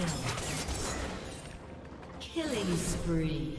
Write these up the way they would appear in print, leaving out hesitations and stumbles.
kill. Killing spree.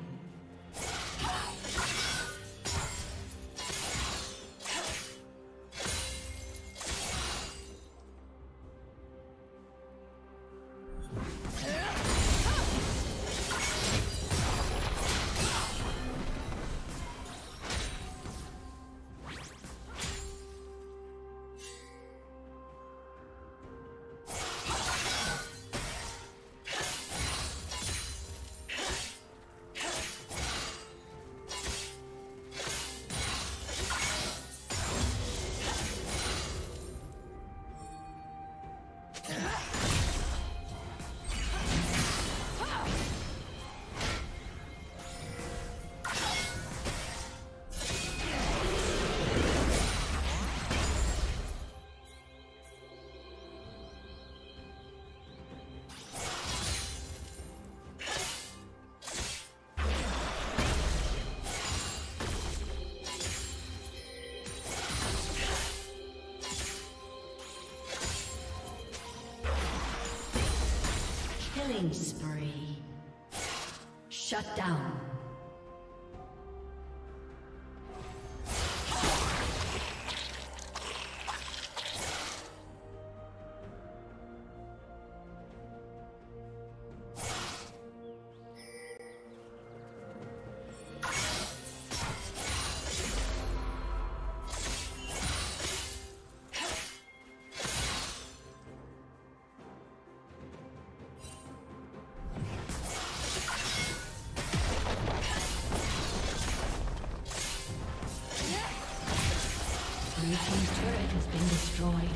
Killing spree. Shut down. Blue team's turret has been destroyed.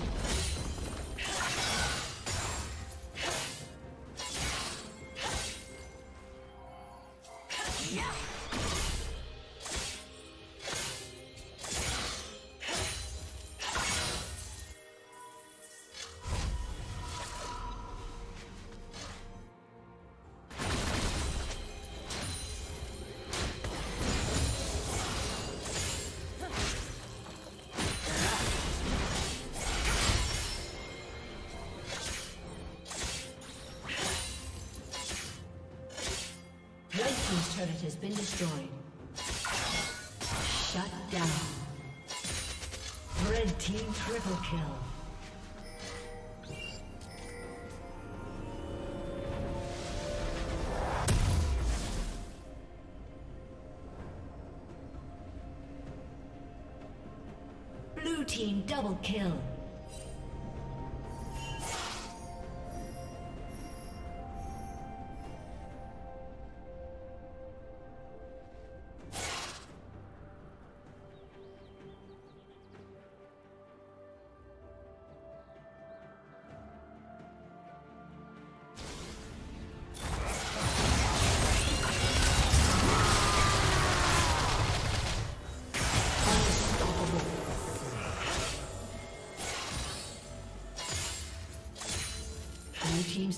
Turret has been destroyed. Shut down. Red team triple kill. Blue team double kill. Team's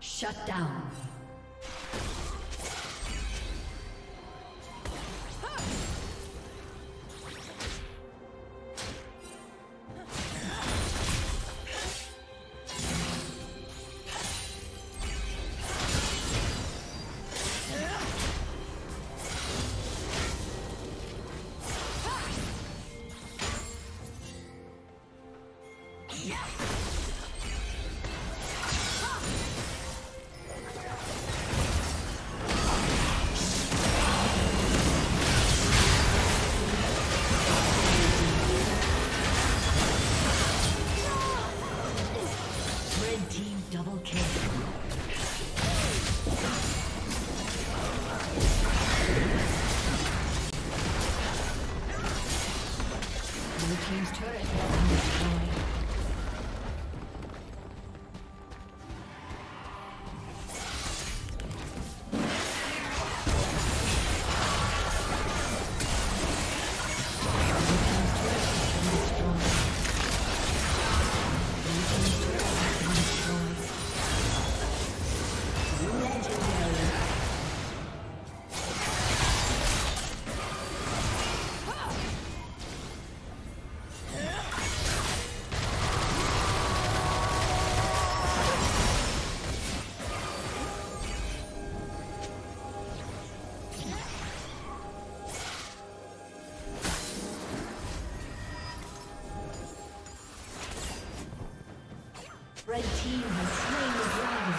Shut down. Red team has slain the dragon.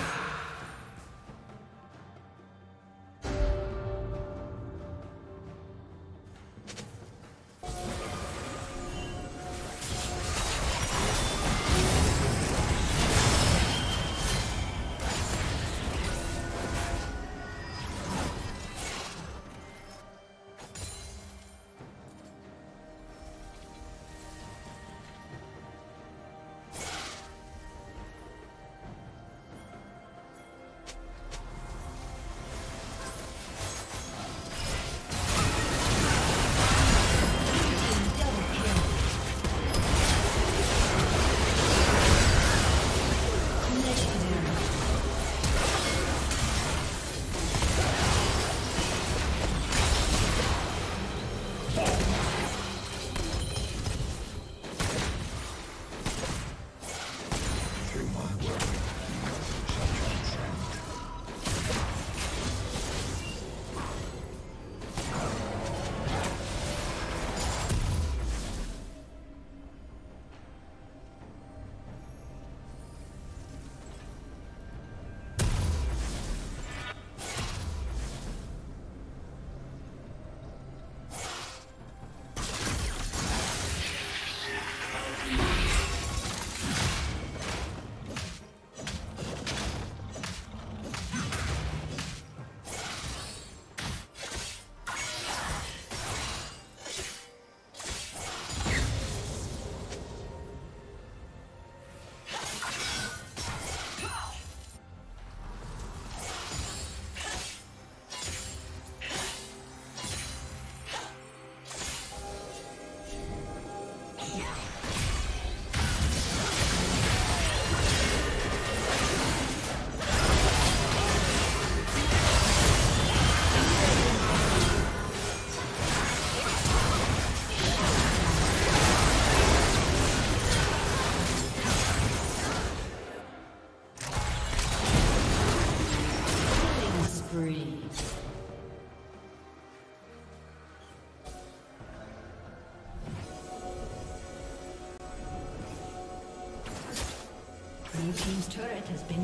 Blue team's turret has been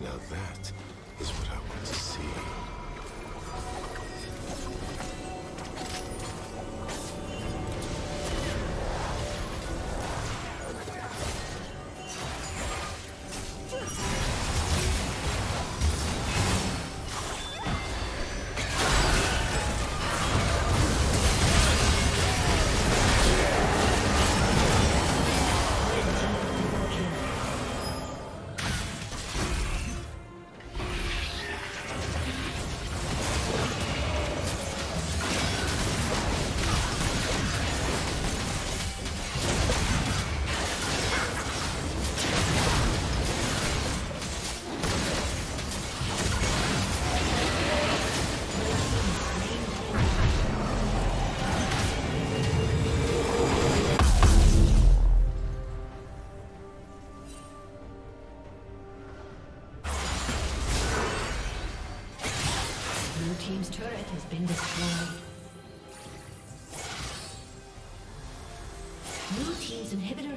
Now that is what I want to see. Team's turret has been destroyed. Blue team's inhibitor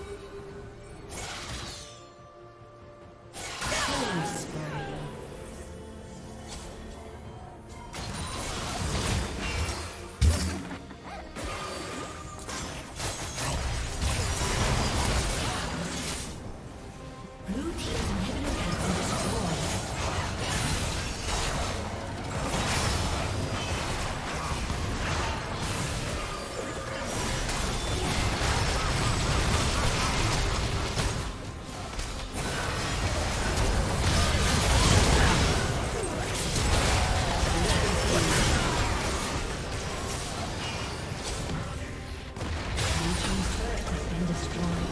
Destroyed.